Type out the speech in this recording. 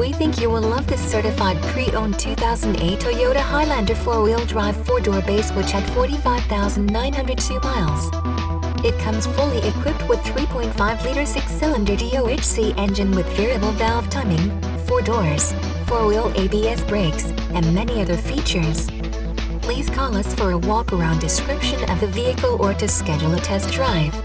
we think you will love this certified pre-owned 2008 Toyota Highlander 4-wheel drive 4-door base, which had 45,902 miles. It comes fully equipped with 3.5-liter 6-cylinder DOHC engine with variable valve timing, 4 doors, 4-wheel ABS brakes, and many other features. Please call us for a walk-around description of the vehicle or to schedule a test drive.